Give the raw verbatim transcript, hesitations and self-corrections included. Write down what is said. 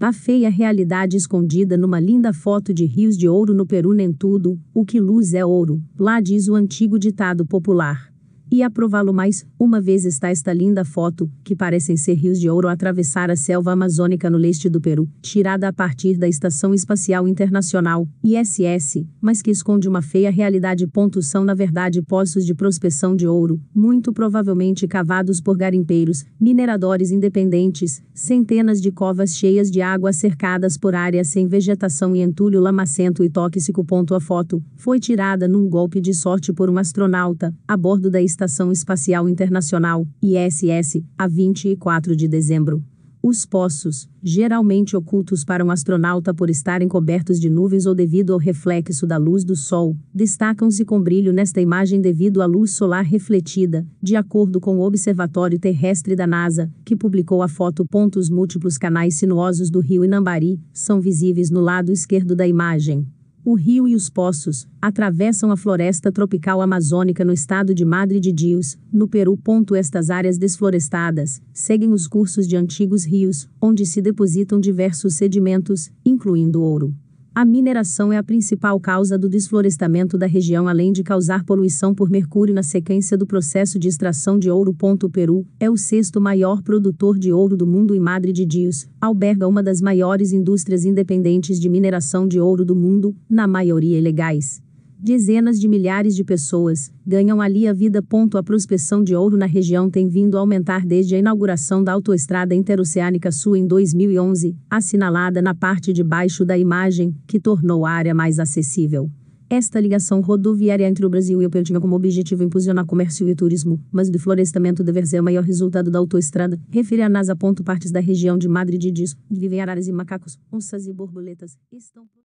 A feia realidade escondida numa linda foto de rios de ouro no Peru. Nem tudo o que luz é ouro, lá diz o antigo ditado popular. E a prová-lo mais uma vez está esta linda foto, que parecem ser rios de ouro a atravessar a selva amazônica no leste do Peru, tirada a partir da Estação Espacial Internacional, I S S, mas que esconde uma feia realidade. São na verdade poços de prospecção de ouro, muito provavelmente cavados por garimpeiros, mineradores independentes, centenas de covas cheias de água cercadas por áreas sem vegetação e entulho lamacento e tóxico. A foto foi tirada num golpe de sorte por um astronauta, a bordo da Estação Espacial Internacional, I S S, a vinte e quatro de dezembro. Os poços, geralmente ocultos para um astronauta por estarem cobertos de nuvens ou devido ao reflexo da luz do Sol, destacam-se com brilho nesta imagem devido à luz solar refletida, de acordo com o Observatório Terrestre da NASA, que publicou a foto. Os múltiplos canais sinuosos do rio Inambari são visíveis no lado esquerdo da imagem. O rio e os poços atravessam a floresta tropical amazônica no estado de Madre de Dios, no Peru. Estas áreas desflorestadas seguem os cursos de antigos rios, onde se depositam diversos sedimentos, incluindo ouro. A mineração é a principal causa do desflorestamento da região, além de causar poluição por mercúrio na sequência do processo de extração de ouro. O Peru é o sexto maior produtor de ouro do mundo e Madre de Dios alberga uma das maiores indústrias independentes de mineração de ouro do mundo, na maioria ilegais. Dezenas de milhares de pessoas ganham ali a vida. A prospecção de ouro na região tem vindo a aumentar desde a inauguração da Autoestrada Interoceânica Sul em dois mil e onze, assinalada na parte de baixo da imagem, que tornou a área mais acessível. Esta ligação rodoviária entre o Brasil e o Peru tinha como objetivo impulsionar comércio e turismo, mas o deflorestamento deve ser o maior resultado da autoestrada. Refere a NASA. Partes da região de Madre de Dios, vivem araras e macacos, onças e borboletas, estão...